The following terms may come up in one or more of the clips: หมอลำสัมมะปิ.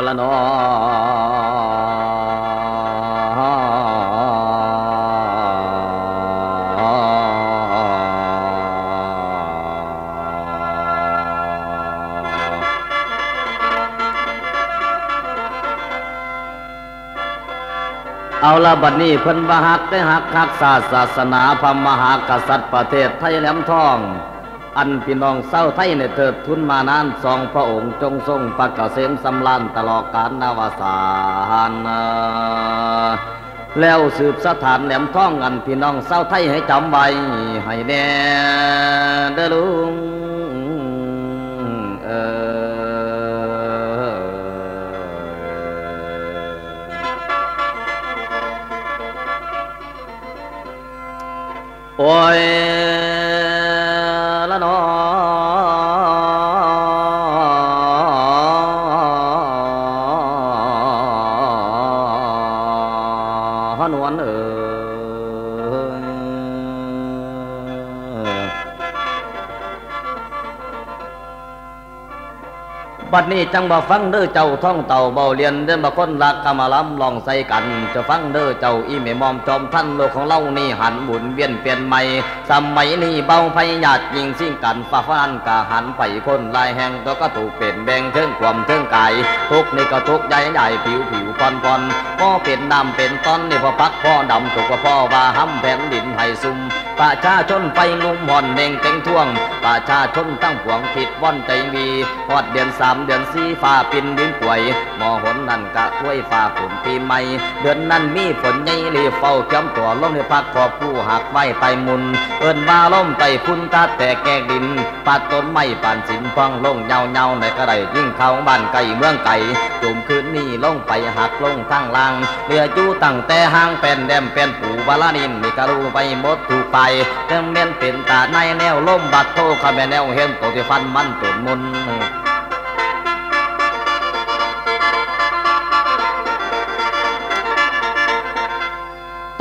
కొలనుเอาละบัดนี้เพิ่นบ่ฮักได้ฮักคักศาสนาพระมหากษัตริย์ประเทศไทยแหลมทองอันพี่น้องเศร้าไทยในเถิดทุนมานานสองพระองค์จงทรงพระเกษมสำราญตลอดกาลนาวสานแล้วสืบสถานแหลมทองอันพี่น้องเศร้าไทยให้จำไว้ให้แน่เด้อลุงโอ้ยละนอฮนวนบัดนี้จังบ่ฟังเด้อเจ้าท่องเต่าเบาเรียนเดินบ่คนรักกะมาล้ำลองใส่กันจะฟังเด้อเจ้าอีแม่มอมจอมท่านโลกของเรานี่หันหมุนเวียนเปลี่ยนใหม่สมัยนี้เบาไผญาติยิงสิ่งกันฟ้าฟ้านกะหันไผคนลายแห่งตัวก็ถูกเปลี่ยนแบ่งเทิงความเทิงกายทุกนี่ก็ทุกใหญ่ใหญ่ผิวปอนก็เป็นน้ำเป็นต้นนี่พอพักพ่อดำถูกกว่าพ่อว่าห้ำแผ่นดินไห้ซุ่มประชาชนไปงุ่มห่อนเน่งเต็งท่วงประชาชนตั้งหวงผิดว่อนใจวีหอดเดือนสามเดือนสี่ฝ่าปินดินป่วยหมอหนนั่นกะถ้วยฝ่าฝนปีใหม่เดือนนั้นมีฝนใหญ่รีเฝ้าจำตัวล้มในพักขอบผู้หักไว้ไปมุนเอินว่าล้มไปพุ่นตาแต่แกกดินปัดต้นไม้ป่านสินฟังลงเงาในกระไดยิ่งเขาบ้านไก่เมืองไก่จุ่มคืนนี้ลงไปหักลงทั้งล่างเรือจู้ตั้งแต่ห้างเป็นแดมเป็นปู่บาลานินมีกระรูไปหมดถูกไปเรื่องเน้นเป็นตาในแนวล้มบัดโทษข้าแม่แนวเห็นตัวที่ฟันมันตุ่นมุน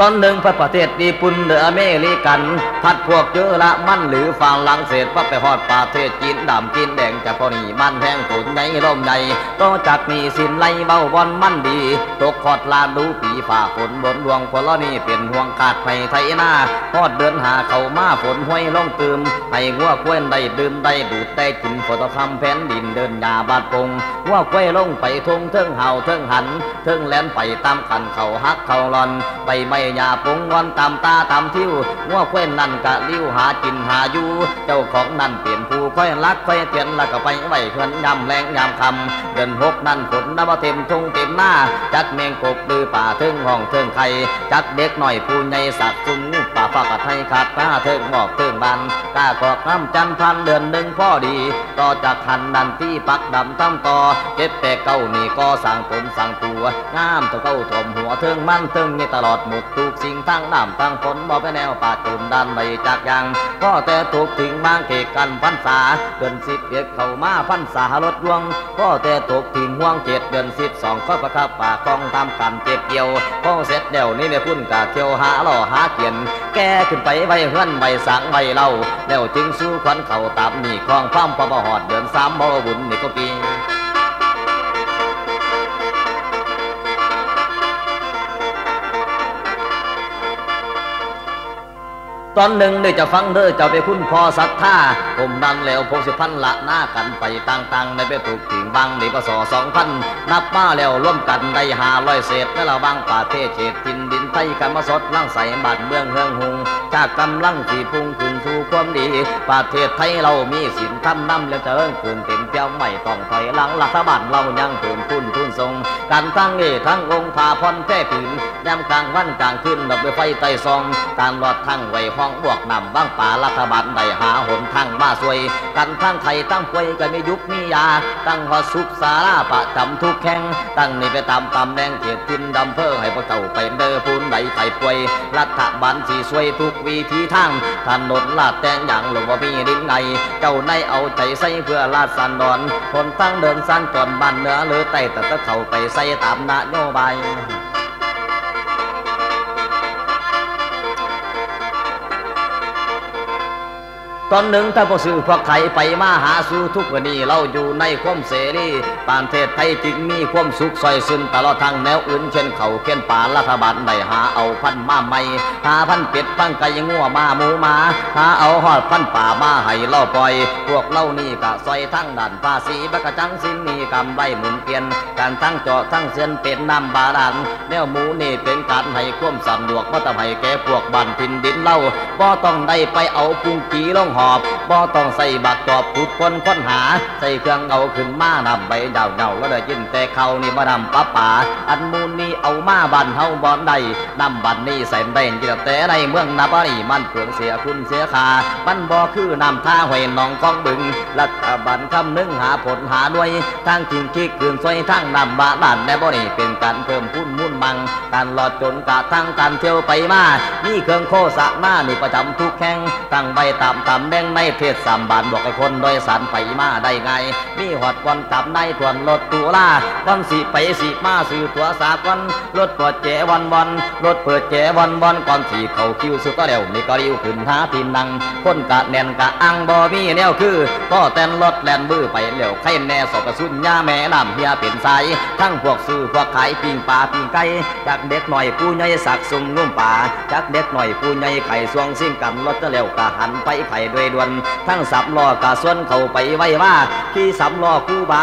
ตอนหนึ่งประเทศญี่ปุ่นหรืออเมริกันพัดพวกเยอะละมั่นหรือฝั่งลังเศษพัดไปหอดประเทศจีนดำจีนแดงจากพอนีมันแห้งฝนในร่มในต่อจากนี้สินไล่เบาบอลมั่นดีตกขอดลาดูปีฝ่าฝนบนดวงพลนี่เป็นห่วงขาดไปไทยนาทอดเดินหาเขามาฝนห้อยล่องตืมให้หัวควายได้ดื่มได้ดูดได้กินฝนตะคำแผ่นดินเดินยาบาดปงหัวควายล่องไปทงเทิงเห่าเทิงหันเทิงแลนไปตามขันเขาฮักเขาลอนไปไม่อย่าปงงอนตามตาตามทิวง้อเว้นนั่นกะลิ้วหากินหาอยู่เจ้าของนั่นเปลี่ยนผู้ค่อยรักค่อยเตียนแล้วก็ไปไหวเพื่อนยำแรงยำคำเดินหกนั่นฝนน้ำเต็มทุ่งเต็มหน้าจักแมงกบดื้อป่าเทิงห้องเทิงไข่จักเด็กหน่อยผู้ใหญ่สักซุ่มป่าฟ้ากระไทยขาดป้าเทิงหมอกเทิงบันกากรอกน้ำจันพันเดือนหนึ่งพ่อดีต่อจากหันดันที่ปักดำตั้มต่อเก็บแต่เก้าหนีก็สั่งตนสั่งตัวงามตัวเก้าถมหัวเทิงมั่นเทิงนี่ตลอดหมดถูกสิ่งทั้งน้ำทั้งฝนบ่ไปแนวป่าจุนดันไปจากยังก็แต่ถูกทิ้งบางเกกันพันษาเดือนสิบเอ็ดเข้ามาพันษารถร่วงก็แต่ถูกทิ้งห่วงเจ็ดเดือนสิบสองก็ประคับป่าคลองตามกันเจ็บเกี่ยวก็เสร็จเดี่ยวนี่ในพุ่นกะเที่ยวหาหล่อหาเกียนแกขึ้นไปไว้เฮือนไว้สังไว้เล่าแล้วจึงสู้ขวัญเข่าตามหนี้คลองพร่ำพบหอดเดือนสามบ่บุญนี่ก็ปีตอนหนึ่งได้จะฟังเธอจะไปคุ้นพอศรัทธาผมดันแล้วพงศิพันละหน้ากันไปต่างๆในไปถูกถึงบางในปศ2000นับมาแล้วร่วมกันได้500เศษและเราบางป่าเทศเขตทินดินไทยกรรมสดล่างใสบาดเมืองเฮืองหุงจากกำลังสีพุ่งขึ้นสู่ความดีประเทศไทยเรามีสินทำน้ำเลี้ยงเติมคืนเต็มเจ้าใหม่ต้องถอยหลังหลักสบัดเรายังเติมพุ่นทุนทรงการทั้งเอทั้งองค์พาพรแท้ผินยามกลางวันกลางคืนดอกไฟไต่ซองการรอดทั้งไว้ห้องบวกนำบ้างป่ารัฐบาลได้หาหนทางมาสวยกันทั้งไข่ตั้งป่วยกันไม่ยุบมียาตั้งหอสุกสาราประจำทุกแข่งตั้งนี่ไปตามตำแหน่งเขตทินดำเพื่อให้พวกเจ้าไปเดินพูนไหลไข่ป่วยรัฐบาลสีสวยทุกวิธีทางถนนลาดแตงอย่างหลวงพี่ดิ้นไงเจ้าในเอาใจใส่เพื่อลาดสันดอนคนตั้งเดินสั้นจนบ้านเนื้อหรือไต่แต่เขาไปใส่ตามนโยบาย ตอนหนึ่งถ้าพวกสื่อพวกไทยไปมาหาสู่ทุกวันนี้เราอยู่ในความเสรีประเทศไทยจึงมีความสุขซอยซึนตลอดทางแนวอื่นเช่นเขาเขียนป่ารัฐบาลได้หาเอาพันมาใหม่หาพันเป็ดพันไก่งัวมาหมูมาหาเอาหอดพันป่ามาให้เราปล่อยพวกเรานี่กะซอยทั้งด่านภาษีบักจังสินนี่กำไรหมุนเปลี่ยนการทั้งเจาะทั้งเส้นเป็นน้ำบาดาลแนวหมูนี่เป็นการให้ความสำรวจว่าทำไมแกพวกบ้านถิ่นดินเล่าบ่ต้องได้ไปเอาปุงกีล่องหอบบ่ต้องใส่บักจอบขุดคนค้นหาใส่เครื่องเอาขึ้นมานำไปดาวเดาก็ได้ยินแต่เขานี่มาดำป้าป่าอันมูนี่เอามาบันเฮาบอนได้นำบันนี่ใส่เบนกินแต่ในเมืองนาบารีมันเปลืองเสียคุณเสียขามันบ่คือนำท่าห้วยหนองคลองบึงรัฐบาลคำนึงหาผลหาด้วยทางทิ้งขี้คืนซอยทางนำบาดันในบ่นี่เป็นการเพิ่มพุ่นมุ่นบังการหลอดจนกะทั้งการเที่ยวไปมานี่เครื่องโคสะหน้านี่ประจำทุกแห่งตั้งใบตามตำแดงในเทศสามบาทบอกให้คนโดยสารไปมาได้ไงนี่หอดกวนตับในถวนรถตุลาก้อนสีไปสีมาสื่อตัวสาก้อนรถเปิดแจวันวันรถเปิดแจวันวันก้อนสีเขาคิวสุดก็เร็วนี่ก็ริ้วขึ้นหาทีนังคนกะแนนกะอังบอมีแนวคือก็แตนรถแลนบื้อไปเร็วไข่แน่สกสุนยาแม่ลำเฮียเป็นสายทั้งพวกซื้อพวกขายปิงปลาปิงไก่จากเด็กหน่อยผู้ใหญ่สักซุ่มงุ่มป่าจากเด็กหน่อยผู้ใหญ่ไข่สวงซิ่งกันรถก็เร็วกะหันไปไข่ด้วยด่วนทั้งสับล้อกะส่วนเขาไปไว้ว่าที่สับล้อคู่บ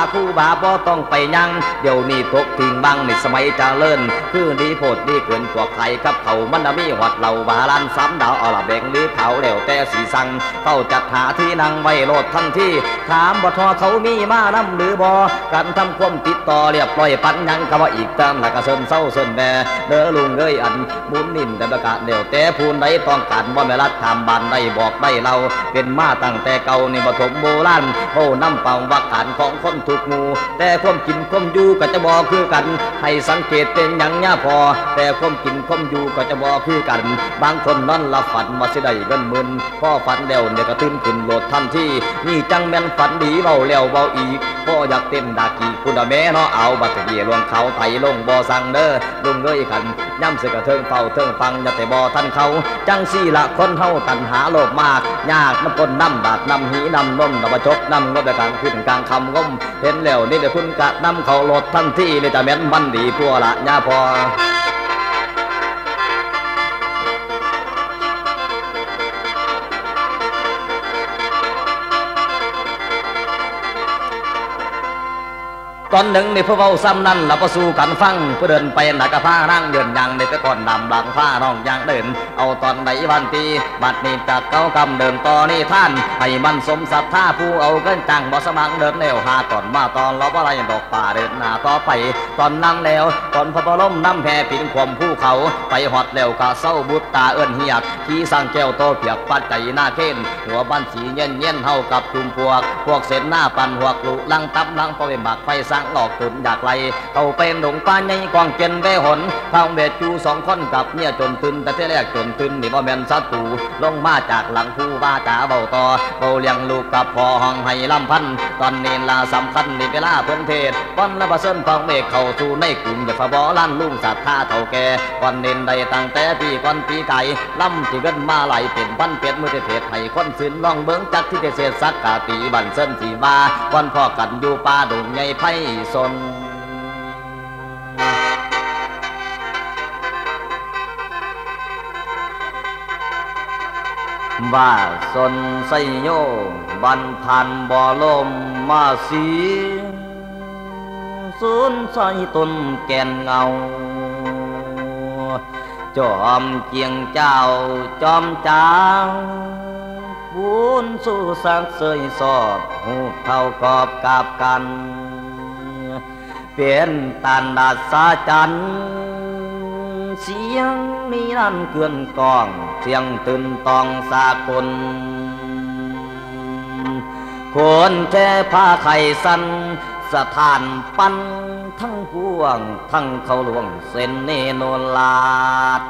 าบ่ต้องไปยังเดี๋ยวนี้ตกทิ้งบังในสมัยเจริญคือดีโพดดีเกินกว่าใครครับเขามันมีหอดเหล่าบาลันซ้ำดาวเอาละแบ่งหรือเขาเร็วแต่สีสังเข้าจัดหาที่นั่งไว้โลดทันที่ถามบ่ทอเขามีมาน้ำหรือบ่การทำความติดต่อเรียบร้อยปั้นยังคำว่าอีกตามหลักกระเซินเศร้าเซินแม่เด้อลุงเอ้ยอันบุญนิ่มแต่ประกาศเดี๋ยวแต่พูนได้ต้องการว่าแม่รัฐทำบันได้บอกได้เราเป็นมาตั้งแต่เก่าในปฐมโบราณโอ้น้ำเปล่าวักฐานของคนถูกงูแต่ความกินความอยู่ก็จะบอกคือกันให้สังเกตเป็นอย่างนี้พอแต่ความกินความอยู่ก็จะบอกคือกันบางคนนั่นละฝันมาสิได้เงินหมื่นพ่อฝันเดี่ยวเนี่ยก็ตื่นขึ้นโหลดทันทีนี่จังแม่นฝันดีเราเลี้ยวเบาอีกพ่ออยากเต้นดากีคุณแม่เนาะเอาบัตรเกียร์ลวงเขาไต่ลงบ่อสังเด้อลุงเลยขันย่ำเสือกระเทิงเฝ้าเทิงฟังอย่าแต่บ่อท่านเขาจังสี่ละคนเฮาตันหาโลภมากยากน้ำก้นน้ำบาดน้ำหีน้ำนมน้ำประชกน้ำงบการขึ้นกลางคำก้มเห็นแล้วนี่เดี๋ยวคุณกะน้ำเขาโหลดทันทีนี่จะแม่นมันดีพัวละย่าพอตอนหนึ่งในพวกเราซ้ำนั่นเราประสู้กันฟังเพื่อเดินไปหนักกระพ้าร่างเดินยังในตะกอนดำหลังผ้าน้องยางเดินเอาตอนไหนวันตีบัดนี้จากเขากำเดินต่อนี่ท่านให้มันสมศักดิ์ท่าผู้เอาเกินจังบ่สมังเดินแล้วหาตอนมาตอนเราอะไรดอกป่าเดินหน้าต่อไปตอนนั่งแล้วตอนพบล้มน้ำแพร่ผินขมผู้เขาไปหอดแล้วกะเศร้าบุตรตาเอื้อนเหียกขี้สั่งแก้วโตเปียกปัดใจหน้าเข้นหัวบ้านสีเย็นเย็นเท่ากับจุ่มพวกเส้นหน้าปันหัวกลุลังตับลังพอเป็นหมักไฟสั่งหลอกตุนอยากไรเขาเป็นหลงป้าในกองเกณฑ์เวหนทางเวจูสองคนกับเนี่ยจนตื่นแต่ที่แรกจนตื่นนี่บ่แม่นศัตรูลงมาจากหลังผู้ว่าจ่าเบาต่อเบาเลี้ยงลูกกับพ่อห้องให้ลำพันตอนนี้ลาสำคัญนี่เวลาเพิ่นเทศวันละประเสริฐของเมฆเขาสู่ในกลุ่มอย่าฝ่าบ่อลั่นลุ่งศรัทธาเท่าแก่วันเน้นใดตั้งแต่ปีก่อนปีไก่ล่ำที่เกินมาไหลเป็นพันเป็ดมือเทศให้คนสินล่องเบิ้งจักที่เทศสักกะตีบันเส้นสีว่าวันพ่อกันอยู่ป่าดงใหญ่ไพสนว่าสนไซโยบันพันบ่อลมมาสีสูนใส่ตนแก่นเงาจอมเจียงเจ้าจอมเจ้าวุ้นสู้สร้างเสยสอบหูเท่ากอบกาบกันเปลี่ยนตันดาสาจันเสียงนี้นั่นเกือนกองเสียงตื่นตองสาคนคนแค่ผ้าไข่สันสถานปันทั้งพวงทั้งเขาหลวงเส้นเนโนลาด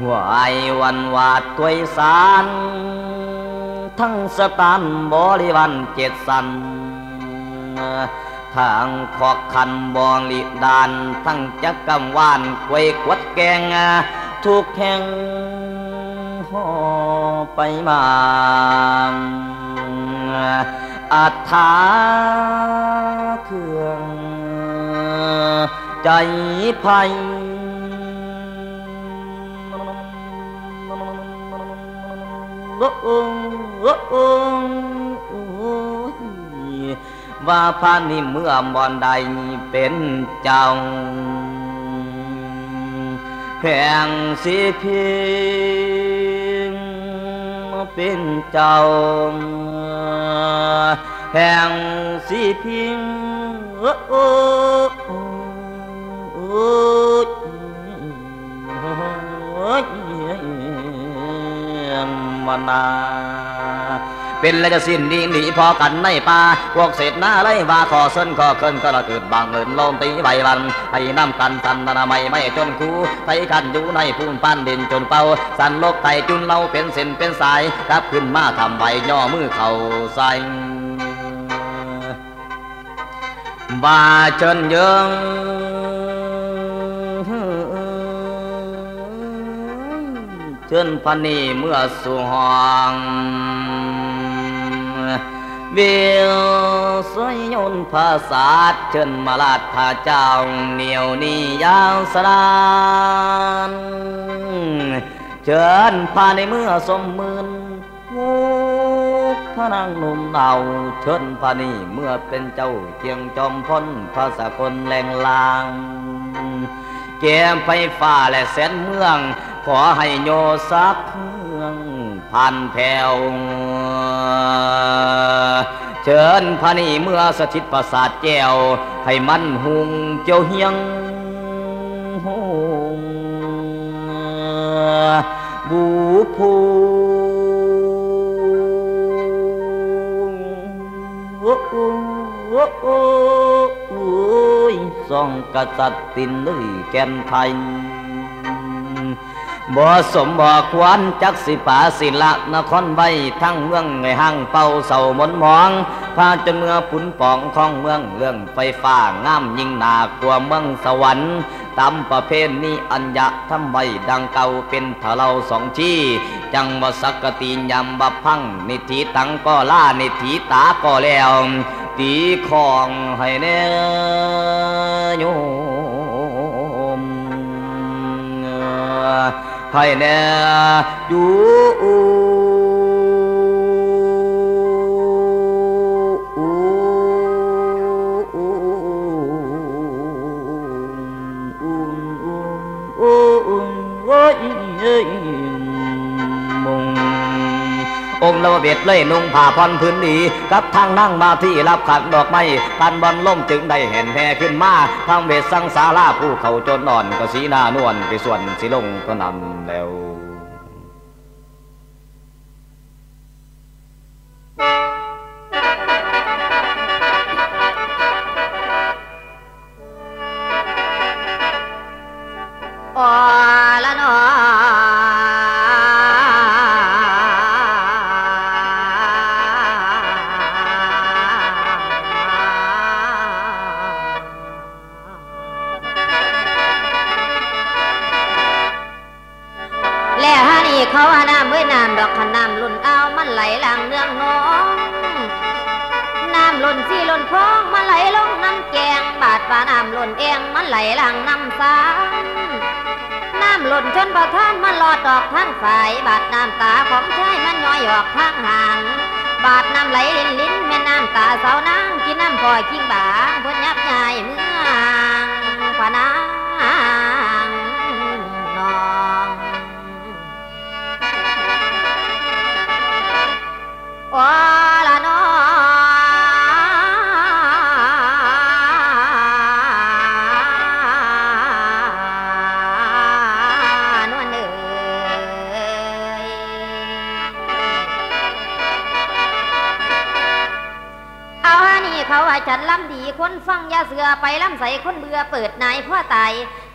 หัวไอวันวาดกวยสารทั้งสตานบริวันเจ็ดสันทางขอกคันบองลิดานทั้งจักกำวานกวยกวดแกง thuốc khen hò bay mà thả thường chạy phanh và phan thì mưa bọn đầy bên chồng hẹn xí phim bên chồng hẹn xí phimเป็นและจะสิ้นดีหนีพอกันในป่าพวกเศษหน้าไล่ว่าขอเส้นขอเคินก็ระเกิดบางเงินลงตีใบวันให้น้ำกันสันนาไม่ไม่จนคู่ไทยกันอยู่ในภูมิปั้นดินจนเป่าสันโลกไทยจุนเราเป็นเส้นเป็นสายรับขึ้นมาทำใบย่อมือเข่าใสว่าเชิญเยืองเชิญพันนีเมื่อสุหองเวียวสวยยนภาษาเชิญมาลาดพาเจ้าเหนียวนียาวสลานเชิญพาในเมื่อสมมืนงูพระนางนุ่มเอาเชิญพานีเมื่อเป็นเจ้าเจียงจอมพ้นภาษาคนแรงลางแก้มไฟฟ้าและแสนเมืองขอให้โยสักเพื่องพันแผ่วเชิญพานีเมื่อสถิตประสาทแก้วให้มันหุงเจียวเฮียงหุงบูพูสองกษัตริย์ตินเลยแก่นไทยบ่สมบ่ควรจักสิป่าศิละนครใบทั้งเมืองไงห้างเป่าเสามนมองพาจนเมื่อผุนป่องของเมืองเรื่องไฟฟ้างามยิ่งหนากว่าเมืองสวรรค์ตามประเพณีอัญญะทำใบดังเก่าเป็นทะเลาสองชี้จังบ่สักกติยำบ่พังนิธิตังก็ล่านิธิตาก็แล้วตีของให้แน่โยมให้แน่อยู่องค์ละเบียดเลยนุ่งผ่าพรพื้นดีกับทางนั่งมาที่รับขัดดอกไม้พันบอลล่มจึงได้เห็นแห่ขึ้นมาทางเวทสังสาราผู้เขาจนนอนก็สีหน้านวลไปส่วนสีลงก็นำแล้ว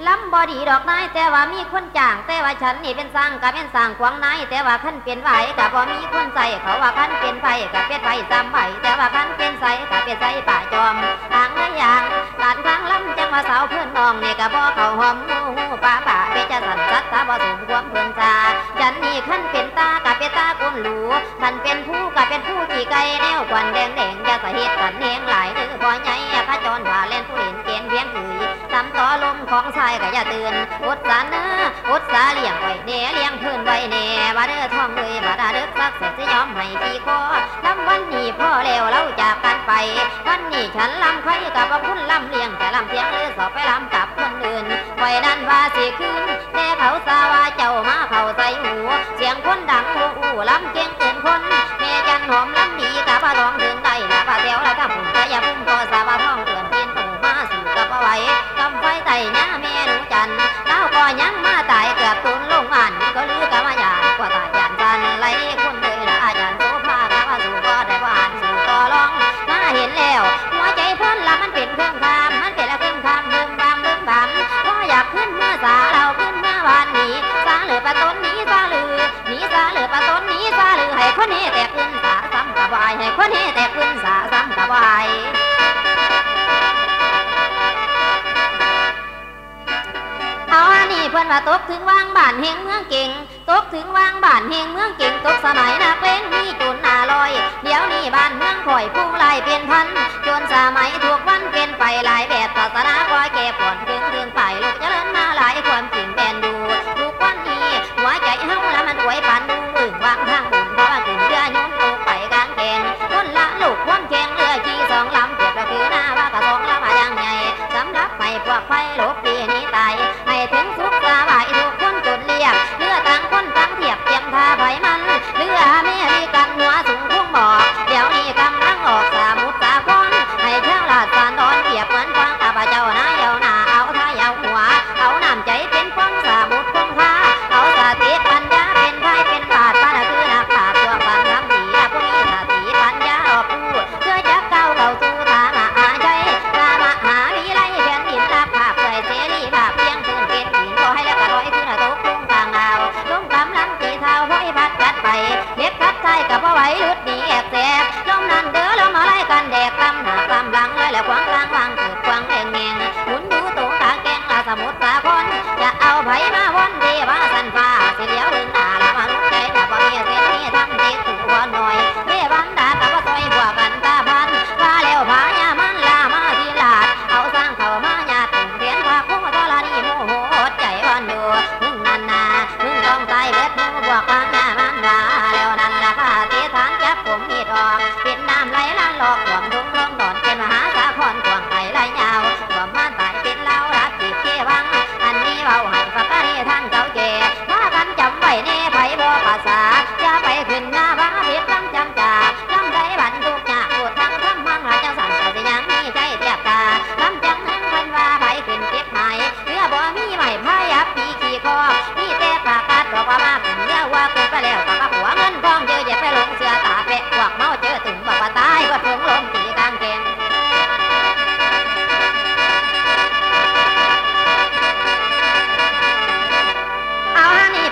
ล้ำบอดีดอกนายแต่ว่ามีคนจ้างแต่ว่าฉันนี่เป็นสร้างกับเป็นสร้างขวางนายแต่ว่าขั้นเปลี่ยนไหวกับพอมีคนใส่เขาว่าขั้นเปลี่ยนไฟกับเป็ดไฟซ้ำไฟแต่ว่าขั้นเปลี่ยนใส่กับเป็ดใส่ป่าจอมทางเลยอย่างบาดครั้งล้ำจังว่าสาวเพื่อนน้องนี่กับบ่เขาหอมหูหูป่าป่าเป็ดจะสั่นซัดตาบ่สูงความเพื่อนตาฉันนี่ขั้นเป็นตากับเป็ดตาก้นหลูขั้นเป็นผู้กับเป็นผู้ขี่ไก่แนวควันแดงแดงจะสะเฮ็ดกันเลี้ยงหลายหรือพอใหญ่ข้าจรผ่าเล่นผู้เล่นเกณฑ์เพียงถือซ้ำต่อลมของชายก็อย่าตื่นอดสารเนื้ออดสาเลี้ยงไว้เน่เลี้ยงพื้นไว้เน่บาเด้อท้องเลยบาดาเด้อซักเสร็จจะยอมให้พี่ขอลำวันนี้พ่อแล้วเราจากกันไปวันนี้ฉันลำไข่กับว่าพุ่นลำเลี้ยงแต่ลำเสียงเลยสอบไปลำกับคนอื่นไว้ดันว่าสิขึ้นแต่เขาสาว่าเจ้ามาเขาใจหูเสียงคนดังหูอู่ลำเก่งเกินคนเมจันหอมลำดีกับว่าร้องถึงได้นะว่าเดียวเราทำหุ่นแต่อย่าพุ่งก็สาว่าท้องเกินกินหูมาสู่กับเอาไว้กำไฟไตเนี่ยเมนูจันแล้วก็ยังมาตายเกือบตุนลงอ่านก็ลือกับว่าอยากก็ตายยันจันไรคนเลยนะอาจารย์โสภากับว่าสู่ก็ได้ว่าอ่านสู่ก็ร้องน่าเห็นแล้วหัวใจพ้นละมันเป็นเครื่องคำมันเป็นละเครื่องคำเริ่มบางเริ่มบางเพราะอยากขึ้นเมื่อสาเราขึ้นเมื่อวันนี้สาเหลือปะต้นนี้สาเหลือนี้สาเหลือปะต้นนี้สาเหลือให้คนนี้แตกขึ้นสาซ้ำกับวายให้คนนี้แตกขึ้นสาซ้ำกับวายเอาอันนี้เพื่อนว่าตกถึงว่างบ้านเฮงเมืองเก่งตกถึงว่างบ้านเฮงเมืองเก่งตกสมัยนักเลงมีจุนอาลอยเดี๋ยวนี้บ้านเมืองข่อยผู้ไล่เป็นพันจนสมัยถูกวันเป็นไปหลายแบบศาสนาคอยแก่ผ่อนถึงไปลูกเจริญมาหลายความจริงแบนดูลูกวันนี้หัวใจเฮาแล้วมันไหวปันดูอึ่งวางทางบุญเพราะว่าขึ้นเรือย้อนตกไปกลางแกงคนละลูกความแข็งเรือขี่สองลำเก็บระคือหน้าว่ากระสองละมาอย่างไงสำหรับไปพวกไฟหลบปีนี้ตายให้ถึงสุขสบายทุกคนจนเรียบเรือต่างคนต่างเทียบเทียมท่าไฟมันเรือเมรีกันหัวสูงพุ่งบอกเดี๋ยวนี้กำลังออกสามุตสาคอนให้เที่ยวหลาดสานดอนเทียบเหมือนฟังข้าพเจ้านะเยาวนาเอาท่าเยาหัวเอาน้ำใจเป็นฟองสามุตฟองผ้าเอาสาติปัญญาเป็นไพ่เป็นบาทป้าละคือนักขาดตัวฟันทำสีผู้มีสาติปัญญาออกผู้เพื่อจะก้าวเข้าสู่ทางอาอาใจตามหาวิไลแผ่นดินลาภาพเลยเสรีภาพเพียงตื่นเกณฑ์หินก็ให้แล้วก็ร้อยขึ้นตกลงกลางดาวลงกำลังตีเท้าห้อยพัดกัดไปเล็บพัดใส่กับว่าไหวลุดหนีแอบแสบลมนั่นเด้อลมอะไรกันแดกตำหนักตำหลังเลยแล้วควางกลางวางเกิดควางเองเองหมุนดูตรงกลางแกงลาสมุทรสาครจะเอาไผ่มาวนเทวาสันฟ้าเสียเลี้ยวเดินตาละมาลุกใจแต่บ่มีเส้นนี้ทำดีถูกพอหน่อยเทวันดาตะว่าซอยบัวกันตาพันว่าแล้วพายามันลามาทีลาดเอาสร้างเขามาหยาดเรียนพาคุ้งตอลานี่โมโหใจวันอยู่มึงนันนามึงต้องใจเบ็ดมึงบวกกันหน้ามันว่าแล้วนั่นละผ้าเตะฐานจับผมมีดออกเป็นน้ำไหลล้านหลอกหวมทุ่งลงดอนเป็นมหาสาครกวางไหลไหลยาวหวมมาตายเป็นเล่ารักจีบเกวังอันนี้เบาหันฝากกันให้ท่านเก่าแก่ว่ากันจำไว้เน่ไผ่บ่ภาษาจะไปขึ้นหน้าบ้าเพียรตั้งจำจ่าจำได้บันทุกหยาปวดทั้งทำมังหาเจ้าสั่งแต่ยังมีใจเทียบตาลำจังนั้นพันว่าไผ่ขึ้นเก็บไม้เรือบ่มีไม้พายับปีขี่คอมีแต่ปากกัดบอกว่ามาขึ้นเรือว่าเกิดไปแล้วกับหัวเงินกองเยอะแยะไปหลงเสือตาแปะกวักเมาเจอถึงบอกว่าตายก็ถึงลมตีกางแกง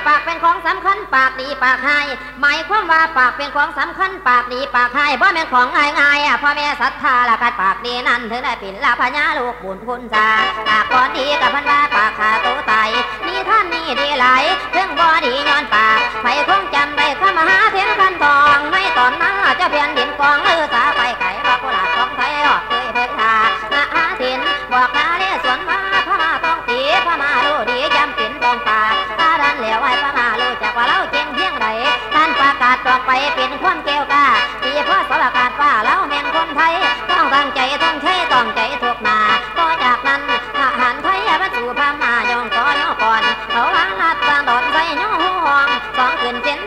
ปากเป็นของสำคัญปากดีปากให้หมายความว่าปากเป็นของสำคัญปากดีปากให้บ่แม่นของง่ายๆอ่ะพ่อแม่ศรัทธาละกันปากดีนั่นถึงได้ปิ่นละพญาลูกบุญคุณตาปากก่อนดีกับพันว่าปากขาโตไตนี่ท่านนี่ดีหลายเพิ่งบ่ดีย้อนปากไผคงจำได้ข้ามหาเพียงคันทองไม่ตอนนั้นจะเพียนดินกองลือสาไปไก่ปากกุหลาบของไทยออกเคยเพิ่งทานาอาสินบอกนาเลี้ยสวนมาพม่าต้องตีพม่าลูกดีจำปิ่นตองปากตาดันเหลวไอ้พม่าลูกจากว่าเล่าเก่งเพียงไรท่านประกาศต่อไปเป็นคนเกลียวกาปีพ่อสวัสดิ์การว่าเล่าเมนคนไทยต้องตั้งใจต้องใช้ต้องใจถูกนาก็จากนั้นทหารไทยมาสู่พม่ายองต่อยองก่อนเขาวางหัดสานดอนใส่ย่อหูหองสองขึ้นเป็น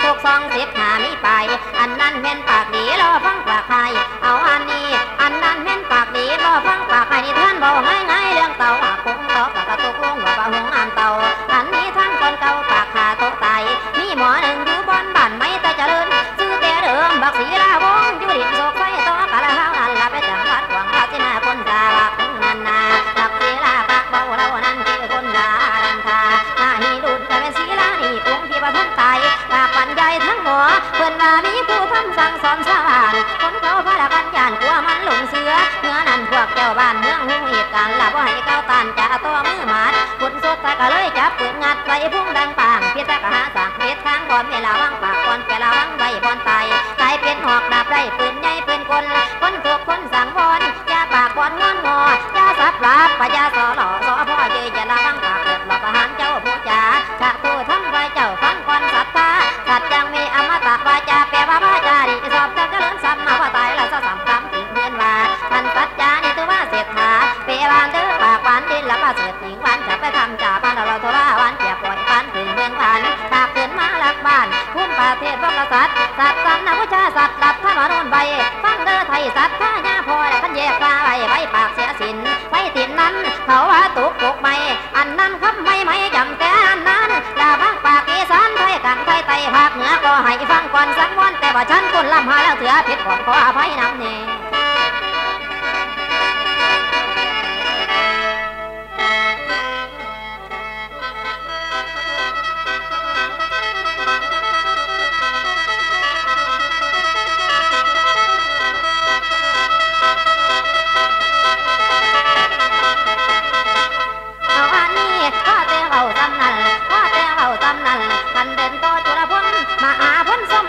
องค์ที่ว่าทั้งตายปากปั่นใหญ่ทั้งหมอเพิ่นว่ามีผู้ทำสั่งสอนชาวบ้านคนเขาพาละกันย่านกลัวมันหลงเสือเมื่อนั้นพวกเจ้าบ้านเมืองหูเหตุการณ์ละบ่ให้เก้าตันจะตัวมือหมัดคนสดตะกะเลยจับปืนงัดไปพุ่งดังปางเพี้ยตะกะหาสามเม็ดทางบอลเวลาว่างปากบอลเวลาว่างใบบอลตายกลายเป็นหอกดาบได้ปืนใหญ่ปืนกลคนถูกคนสั่งบอลยาปากบอลง้อนงอยาสับปลาปะยาสอหล่อสอพ่อเจยละว่างปากเกิดหลอกประหารเจ้าผู้จ่าถ้าผู้ทำไรเจ้าฟังก่อนศรัทธาสัตย์ยังมีอมตะวาจาแปลว่าพระจารีสอบจังก็เลื่อนซ้ำมาว่าตายแล้วซ้ำคำถึงเพื่อนว่าท่านปัจจานี่ตัวว่าเศรษฐาเปรานเดือปากหวานดินละว่าเศรษฐีหวานจะไปทำจ่าบ้านเราตัวว่าหวานเจียปล่อยฟันถึงเมืองพันตาเกินมาลักบ้านพุ่มประเทศพวกสัตว์สัตว์สันนักวิชาสัตว์หลับท่ามาโดนใบฟังเดือไทยสัตว์ข้าหน้าพอและท่านแยกตาใบใบปากเสียสินไฟติดนั้นเขาว่าตุกปลุกไม่อันนั้นคำไม่จำแต่อันนั้นลาบ้างปากอีสานไทยกลางไทยไต่ภาคเหนือก็ให้ฟังก่อนสักวันแต่ว่าฉันคนลำหาแล้วเถื่อผิดของขออภัยน้ำเนยอาสม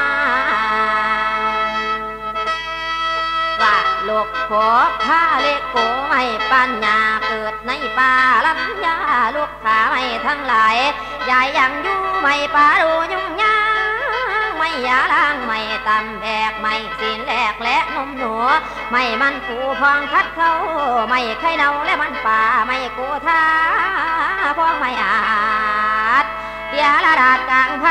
ว่าลูกขอผ้าเล็กโกไม่ปัญญาเกิดในป่าลำยาลูกขาไม่ทั้งหลายยายยังอยู่ไม่ป่าดูยุ่งยากไม่ยาล้างไม่ตำแบกไม่สีแหลกและนมหนัวไม่มันผูพองคัดเขาไม่ไข่เน่าและมันป่าไม่กูท่าพองไม่อาจเดียระดาษกลางไพ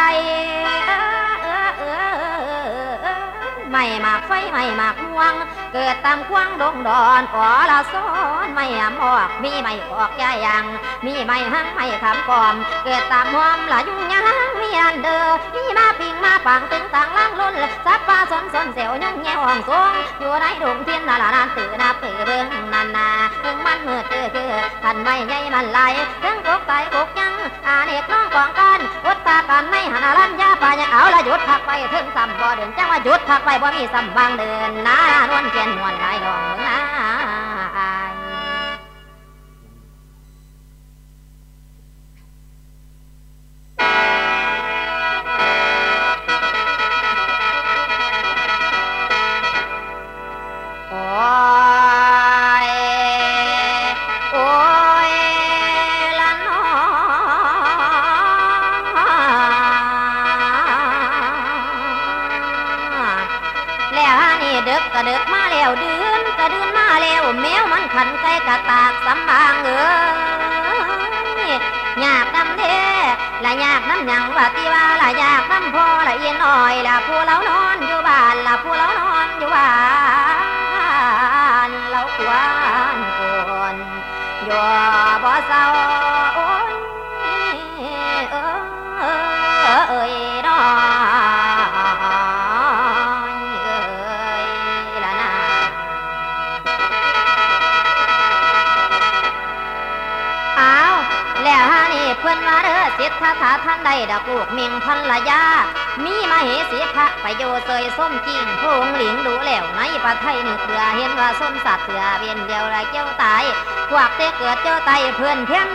ไม่หมากไฟไม่หมากม่วงเกิดตามกว้างดงดอนขอละซ้อนไม่หามอกมีไม่ออกยายังมีไม่หั่งไม่ขำกอมเกิดตามหอมละยุ่งยางมีอันเดอมีมาปิงมาปังตึงต่างล่างล้นซับปลาสนสนเสียวยังแง่อ่องทรงอยู่ในดงเทียนนาลานตื่นนาเปื่อเบิ่งนานาเพิ่งมันมืดเจอคือพันไม่ใหญ่มันไหลเพิ่งกบไตกบยังอาเนกน้องกองกันอดตากันไม่หันลันยาปลายังเอาละหยุดพักไปเพิ่งซ้ำบ่เดินจังว่าหยุดพักไปบ่มีซ้ำบางเดินน้านวลเทียนนวลไหลดองน้าเพื่อนเพียง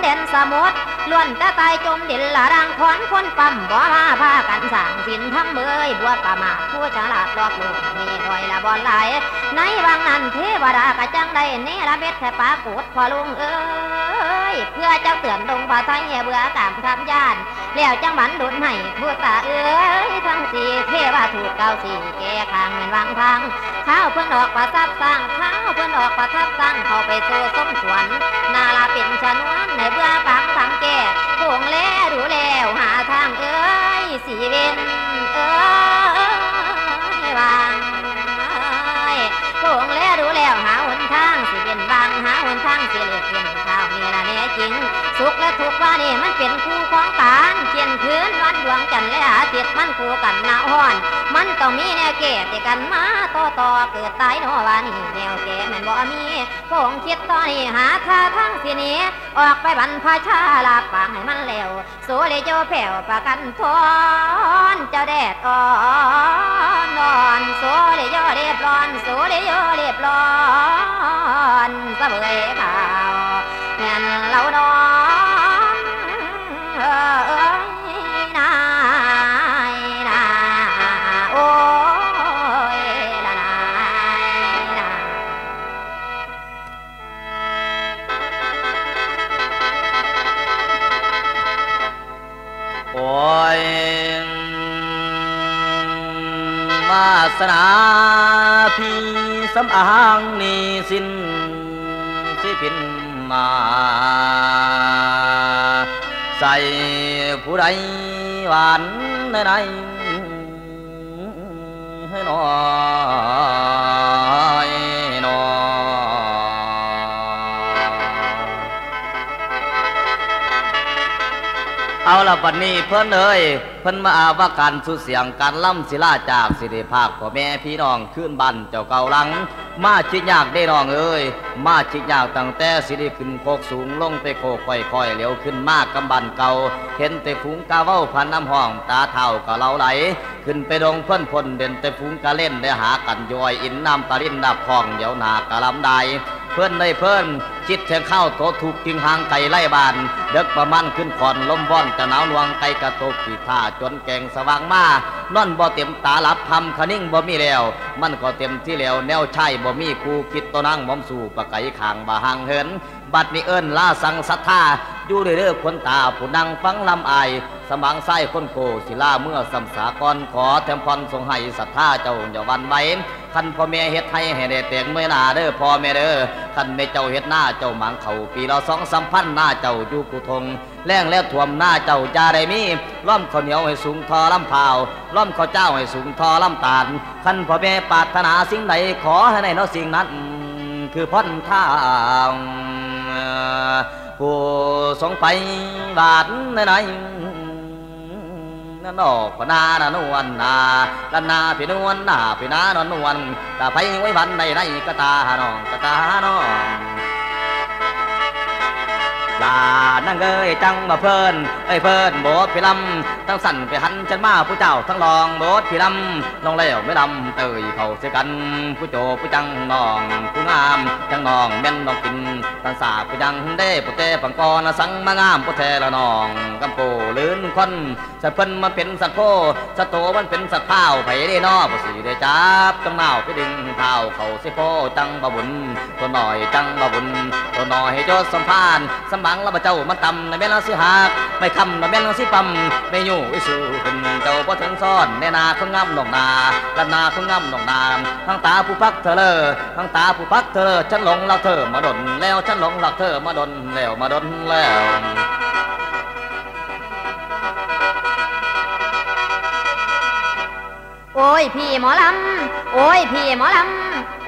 เด่นสมุดล้วนแต่ตายจมดินละร่างขอนคนปั๊มบ่มาพากันสั่งสินทั้งเบยบัวประมาทผู้ฉลาดลอกลวงมีรอยละบอลไหลในวังนั้นเทวดากระจังได้เนรเบ็ดแทบปากูดพอลุงเอ้ยเพื่อเจ้าเตือนดงป่าไทยเบื่อตามคำญาติแล้วจังหวันดุนให้ผู้ตาเอ้ยทั้งสี่เทวาถูกเก้าสี่แก่ขางเป็นวังพังข้าวเพื่อนออกประทับตั้งข้าวเพื่อนออกประทับตั้งเข้าไปโซ่ส้มสวนนาลาเป็นชน สิเว้นเอ้ยว่างโป่งแล้วรู้แล้วหาหนทางสิเว้นบางหาหนทางสิเลือกเพียงข้าวนี่ละแน่จริงสุขและทุกข์ว่านี่มันเป็นคู่ของกันเขียนพื้นวันดวงจันทร์และหาติดมันคู่กันหน้าอ่อนมันต้องมีแนวแก่ติดกันมาต่อเกิดตายนอวานี่แนวแก่มันบ่มีโป่งคิดตอนนี้หาท่าทางสินี้ออกไปบรรพชาลาปางให้มันแล้วโสเลโจแผ่วประกันทอนเจ้าแดดอ่อนนอนโสเลโยเรียบร้อนโสเลโยเรียบร้อนเสมอข่าวแม่นเรานอนนายนาโอ้ยนายนาโอ้ยมาสนาพี่สำอางนี่สิ้นสิพินมาใส่ผู้ใดหวานในน้อยนอเอาละวันนี้เพิ่นเอ้ยเพิ่นมาอาว่าการสุเสียงการล่ำศิลาจากสิริภาคพ่อแม่พี่น้องขึ้นบันเจ้าเก่าหลังมาชิดยากได้น้องเอ้ยมาชิดยากตั้งแต่สิริขึ้นโคกสูงลงไปโคกค่อยๆเหลียวขึ้นมากกำบันเก่าเห็นแต่ฝูงกาเว้าพันน้ำห้องตาเท่ากับเราไหลขึ้นไปดงเพื่อนพลเด่นแต่ฝูงกาเล่นได้หากันย่อยอินน้ำตาลิ้นดับคองเดี๋ยวหนากะลำได้เพื่อนได้เพื่อนชิดแทงเข้าโถถูกจึงหางไก่ไล่บานเด็กประมันขึ้นขอนล้มว่อนจะหนาวลวงไก่กระตุกขีดท่าจนแกงสว่างมานอนบ่เต็มตาลับทำขนิ่งบ่มีแล้วมันก็เต็มที่แล้วแนวใช่บ่มีกูคิดตัวนั่งมอมสู่ปะไก่ขางบ่ห่างเหินบัดนี้เอิญลาสังศรัทธาอยู่เรื่อยๆคนตาผู้นั่งฟังลำไอสมังไส้คนโกศิลาเมื่อสัมสากรขอแถมพรทรงให้ศรัทธาเจ้าอย่าวันไว้คันพ่อแม่เฮ็ดไทยให้ได้แต่งเมื่อหน้าเด้อพ่อแม่เด้อคันแม่เจ้าเฮ็ดหน้าเจ้าหมังเข่าปีละ2-3 พันหน้าเจ้าอยู่กุทงแล้งแล้วท่วมหน้าเจ้าจ่าได้มีล้อมข้าวเหนียวให้สูงทอลำเผาล้อมข้าวเจ้าให้สูงทอลำตาลคันพ่อแม่ปรารถนาสิ่งใดขอให้ได้เนาะสิ่งนั้นคือพ้นท่าผู้สงไปบาดไหนนอกพนานวลนาลันนาพี่นวลนาพี่นานวลตาไปไว้วันในไรก็ตาหนองก็ตาหนองลานั่งเอ้ยจังมาเพลินเอ้ยเพลินโบดพี่ลำทั้งสั่นไปหันฉันมาผู้เจ้าทั้งลองโบดพี่ลำลองแล้วไม่ลำเตยเขาเสียกันผู้โจผู้จังนองผู้งามจังนองแม่นนองกินตั้งสาผู้จังได้ผู้เตะปังกรสังมางามผู้เทละนองกำปูลื่นควันสัตว์เพิ่นมาเป็นสัตว์โคสัตว์โตมันเป็นสัตว์ข้าวไผ่ได้นอผู้สีได้จับจังเน่าไปดึงเท้าเขาเสียโคจังบะบุญตัวหน่อยจังบะบุญตัวหน่อยให้โจสัมพานสัมบังละเจ้ามันตำในแม่นสิหักไม่คำในแม่นสิปั๊มไม่อยู่ไอสูขึ้นเจ้าพอถึงซ่อนในนาข้างง่ำหนองนาลำนาข้างง่ำหนองนาทั้งตาผู้พักเธอเลอทั้งตาผู้พักเธอฉันหลงรักเธอมาดนแล้วฉันหลงรักเธอมาดนแล้วมาดนแล้วโอ้ยพี่หมอลำโอ้ยพี่หมอลำ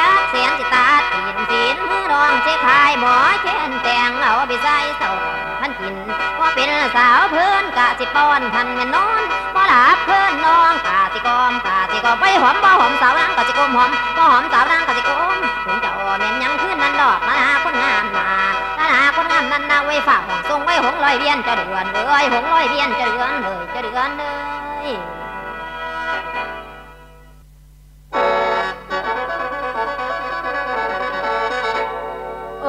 จักเสียนสิตาสินมือรองเช็คพายหมอเช่นแตงเอาไปใส่เสาพันกินว่าเป็นสาวเพื่อนกะสิป้อนพันเงินนอนพอหลับเพื่อนน้องกะสิกอมกะสิกอมไปหอมบ่หอมสาวนางกะสิกอมหอมบ่หอมสาวนางกะสิกอมผมจะอ่อนแม่นยังขึ้นมันดอกนานาคนงามนานาคนงามนันนาไว้ฝากห่องทรงไว้หงลอยเวียนจะเดือนเลยหงลอยเวียนจะเดือนเลยจะเดือนเลยโอ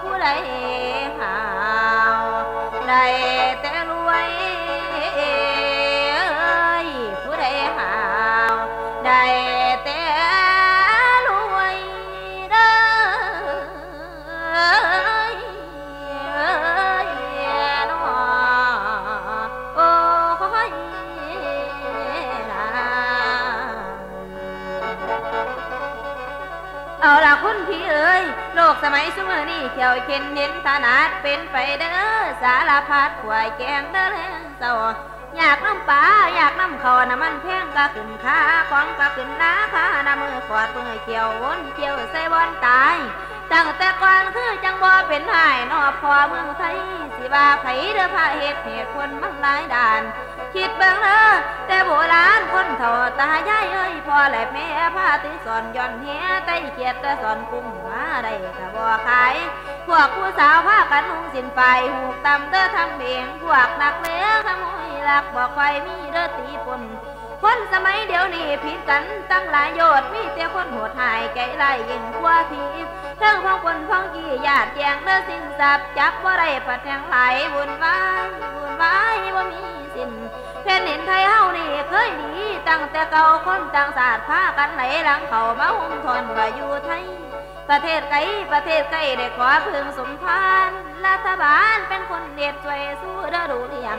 ผู้ใดหาวได้แต่รวยผู้ใดหาวได้แต่รวยเด้เอาล่ะคุณพี่เอ้ยโลกสมัยสมัยนี้เที่ยวเข็นเน้นถนัดเป็นไปเด้อสารพัดขวายแกงเด้อเลี้ยงเสาอยากน้ำปลาอยากน้ำข้าวน้ำมันแพงก็ขึ้นค่าของก็ขึ้นราคาน้ำมือขวดมือเขียววนเขียวใส่บอลตายตั้งแต่ก่อนคือจังบ่เป็นหายนอพอเมืองไทยสิว่าไผเด้อพาเหตุคนมั่งหลายด่านคิดเบิ่งเด้อแต่โบราณคนเฒ่าตายายเอ้ยพอแหละแม่พาตื้อสอนย้อนเหี้ยใต้เขียดแต่สอนกุ้งหาได้ก็บ่ขายพวกผู้สาวพากันนุ่งสินไปหูกต่ำเด้อทำเองพวกนักเลงขโมยลักบ่ค่อยมีเด้อตีปนคนสมัยเดี๋ยวนี้ผิดกันตั้งหลายโยชน์มีแต่คนโหดหายใจไล่ยิ่งกว่าผีเรื่องของคนพ้องกี่ญาติแจงเด้อสิ่งสับจักว่าไรปัดแทงไหลบุญไว้บุญไว้ว่ามีสิ้นแผ่นดินไทยเฮานี่เคยดีตั้งแต่เก่าคนต่างศาสตร์พากันไหลหลังเขามาหุ่มทนว่าอยู่ไทยประเทศไกลได้ขอพึงสมภารรัฐบาลเป็นคนเด็ดช่วยสู้เด้อดูเรียง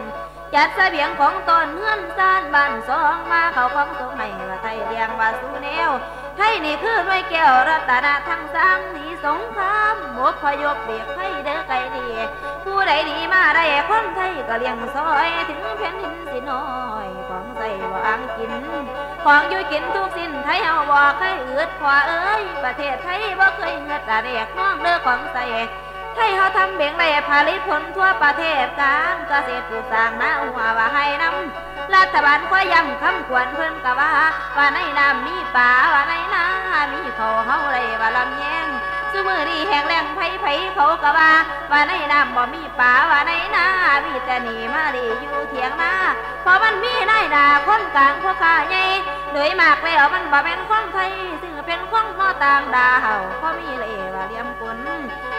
จัดเสบียงของตนเฮือนซ่านบ้านสองมาเขาของสมัยว่าไทยเรียงว่าสู้แนวไทยนี่คือด้วยแก้วรัตนะทั้งสร้างหนีสงครามหมกพยพเบียกไทยเด้อไกลดีผู้ใดดีมาได้คนไทยก็เลี้ยงซอยถึงแผ่นดินสิน้อยของใส่บ่อ้างกินของอยู่กินทุกสิ้นไทยเฮาบ่เคยอืดขวาเอ้ยประเทศไทยบ่เคยเงิดอาเรียกน้องเด้อของใส่ไทยเขาทำเบ่งได้ผลิตผลทั่วประเทศการเกษตรปลูกสร้างนาหัวว่าให้น้ำรัฐบาลคอยย้ำคำควรเพิ่นกะว่าในน้ำมีป่าว่าในนามีเขาเฮาไรว่าลำแยงซุมื้อนี้แห้งแล้งไผเขากะว่าในน้ำบ่มีป่าว่าในนามีแต่หนีมาดีอยู่เถียงนาเพราะมันมีนายด่าคนกลางพวกข้าใหญ่โดยมากแล้วมันบ่เป็นของไทยซึ่งเป็นของพ่อต่างดาวพ่อมีไรว่าเลี้ยมกุน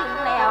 ถึงแล้ว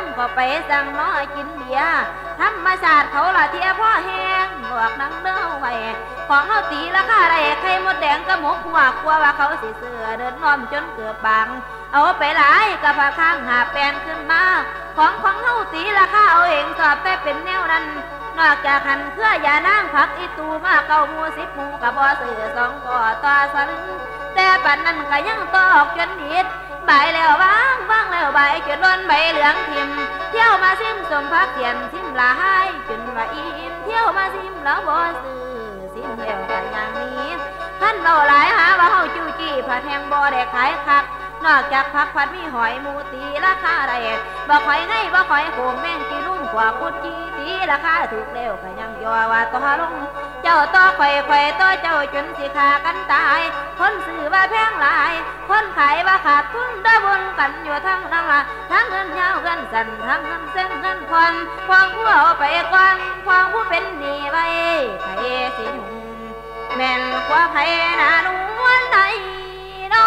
มก็ไปสั่งน้อยกินเบียร์ธรรมชาติเขาละเทียพ่อแห้งบอกนังเด้อไว้ของเขาตีราคาได้ไข่มดแดงกระหมกหัวกลัวว่าเขาสิเสือเดินน้อมจนเกือบบังเอาไปหลายกระพาข้างหาแปลนขึ้นมาของเขาตีราคาเอาเองสอบแต่เป็นแนวนั้นนอกจากหันเพื่อยานั่งพักอีตูมาเก้ามูสิบมูกระบอเสือสองก่อต่อสลึงแต่ปันนั้นก็ยังตอกจนหิดใบแล้วว่างแล้วใบจนล้นใบเหลืองทิมเที่ยวมาซิมสมพักเทียนซิมละให้จนว่าอิ่มเที่ยวมาซิมแล้วบอเสือซิมแล้วกันอย่างนี้ท่านเราหลายหาว่าเฮาจู้จี้ผัดแหงบอแดกขายคักนอกจากผักผัดมีหอยหมูตีราคาไรบ่คอยไงบ่คอยโขงแม่งกีรุ่งกว่ากุดจีตีราคาถูกเร็วก็ยังยอว่าต่อลงเจ้าต่อไข่ต่อเจ้าจนสิขากันตายคนซื้อว่าแพงหลายคนขายว่าขาดทุนได้บนกันอยู่ทั้งนั้นละทั้งเงินยาวเงินสั่นทั้งเงินเส้นเงินความผู้เอาไปกวนความผู้เป็นหนี้ไว้ไผ่สิหนุ่มแม่นกว่าไผ่นาล้วนไหนน้อ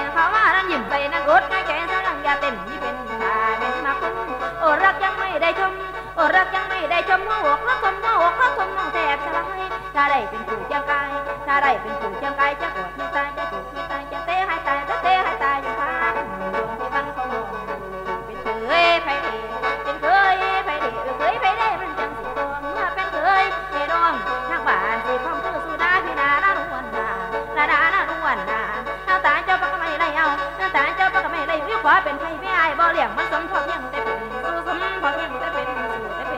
เพราะว่านั้นหยิ่มใส่นั้นกดน้อยใจซะลังยาเต็มที่เป็นตาเป็นมาคุ้มโอ้รักยังไม่ได้ชมโอ้รักยังไม่ได้ชมหัวอกรักชมหัวอกรักชมน้องแทบสลายถ้าได้เป็นผู้เจ้ากายถ้าได้เป็นผู้เจ้ากายจะกอดให้ตายจะจูบให้ตายจะเตะให้ตายจะเตะให้ตายอย่างฟ้าดวงที่มันของเราเป็นเคยไผ่เด็กเป็นเคยไผ่เด็กเป็นเคยไผ่เด็กมันจังสีดวงเมื่อเป็นเคยไผ่ดวงทางบ้านสีพร้อมคือสุดาพี่นาหน้าล้วนนาหน้าหน้าล้วนนาหน้าตาเจ้าปากไม่ไรเอาหน้าตาเจ้าปากไม่ไรวิวขวาเป็นไผ่ไม่อายบ่เหลี่ยมมันสมทบยังแต่เป็นสู้สมทบยังแต่เป็นสู้แต่เป็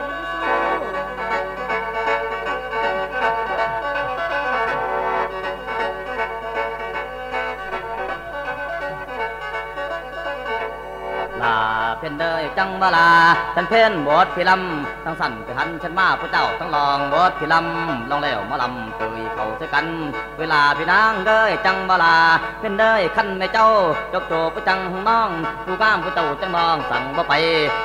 นเพ่นเดยจังบลาฉันเพ่นบดพิลำทั้งสั่นไปหันฉันมาพระเจ้าทั้งลองบดพิลำลองแล้วมาลำตุยเขาใช้กันเวลาพี่นางเดยจังบลาเพ่นเดยขั้นแม่เจ้าจกโจพระจังน้องผู้ก้ามผู้เจ้าจังน้องสั่งบ่ไป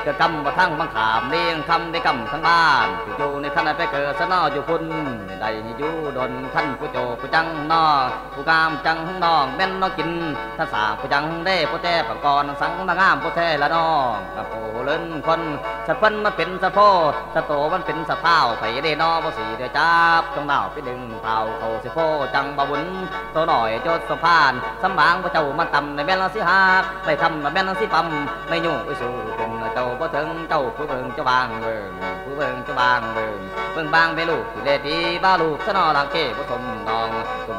เกิดกำบ่ทั้งบังขามเลี้ยงคำได้กำทั้งบ้านอยู่ในท่านไปเกิดสนออยู่คุณใดอยู่ดนท่านผู้โจผู้จังน้องผู้ก้ามจังน้องแม่นน้องกินท่านสาวผู้จังได้ผู้แท้ปังกรสังมางามผู้แท้ละน้องกับโอเล่นคนสะพันมันเป็นสะโพสะโตมันเป็นสะเท้าไปเดนอบ่สีเดือจับจงดาวไปดึงเท้าเขาสะโพจังบะบุญตัวหน่อยโจดสะพานสำบางพระเจ้ามันตำในแม่นสิหักไปทำในแม่นสิปั๊มไม่ยุ่งไปสู่เป็นเจ้าบ่ถึงเจ้าผู้เบิ่งเจ้าบางเบิ่งผู้เบิ่งเจ้าบางเบิ่งเบิ่งบางไปลูกที่เลดีบ้าลูกสนอหลังเก๋ผสมดองสม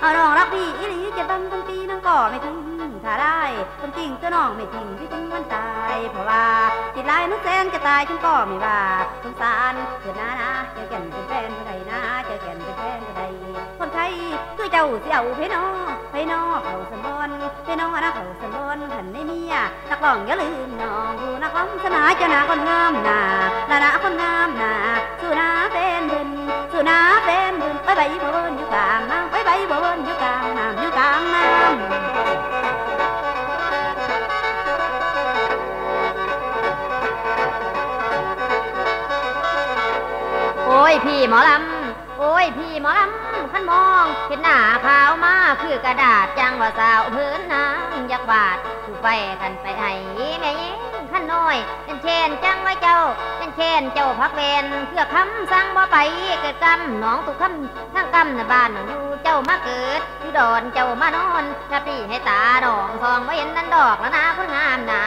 เอาน้องรักพี่อีหลีจะตั้งตั้งปีนั่งก่อไม่ถึงถ้าได้คนจริงตัวน้องไม่ทิ้งพี่ถึงวันตายเพราะว่าติดลายนุ่งแสนจะตายฉันก็ไม่ว่าสงสารเถิดนะนะเจอแก่นเป็นแฟนคนใดนะเจอแก่นเป็นแฟนคนใดคนไทยคือเจ้าเสี่ยวเพนอเพนอเขาสมบูรณ์เพนอนะเขาสมบูรณ์หันในเมียนักร้องอย่าลืมน้องดูนักร้องสนาเจ้าหน้าคนงามหนาละนะคนงามหนาสุนาเป็นบุญสุนาเป็นบุญไปใบบัวบนอยู่กลางน้ำไปใบบัวบนอยู่กลางน้ำอยู่กลางน้ำโอ้ยพี่หมอลำโอ้ยพี่หมอลำขันมองเห็นหน้าขาวมาคือกระดาษจังว่าสาวพื้นน้ำยักบาดถูกไปกันไปให้แม่ยิ่งขันน้อยเป็นเชนจังว่าเจ้าเป็นเชนเจ้าพักเวนเพื่อคำสั่งว่าไปเกิดกำหนองตุกคำทั้งกำในบ้านอยู่เจ้ามาเกิดอยู่ดอนเจ้ามานอนถ้าพี่ให้ตาดองทองว่าเห็นนั่นดอกแล้วนาคนงามนา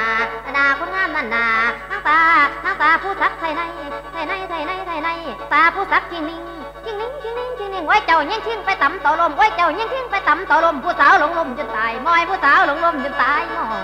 นาคนงามนั่นนาทั้งตาผู้ทักไทยในไทยในไทยในไทยในตาผู้ทักจิงนิ่งจิงนิ่งจิงนิ่งจิงนิ่งไว้เจ้ายิ่งทิ้งไปต่ำต่อลมไว้เจ้ายิ่งทิ้งไปต่ำต่อลมผู้สาวหลงลมจนตายมอยผู้สาวหลงลมจนตายมอย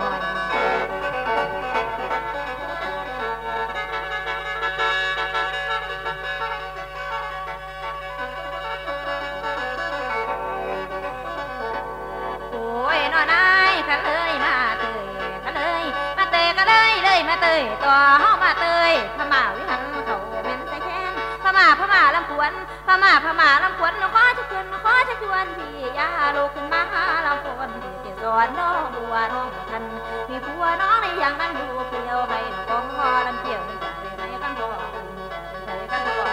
ตัวห้ามาเตยพม่าวิหันเขาเม้นใส่แค้นพม่าพม่าลำขวัญพม่าพม่าลำขวัญน้องข้าจะชวนน้องข้าจะชวนพี่ยาโลขึ้นมาหาลำขวัญพี่จะสอนน้องบัวน้องทันพี่ผัวน้องในอย่างนั้นดูเปลี่ยวให้น้องคอลำเกี่ยวในใจในกันบ่ใจกันบ่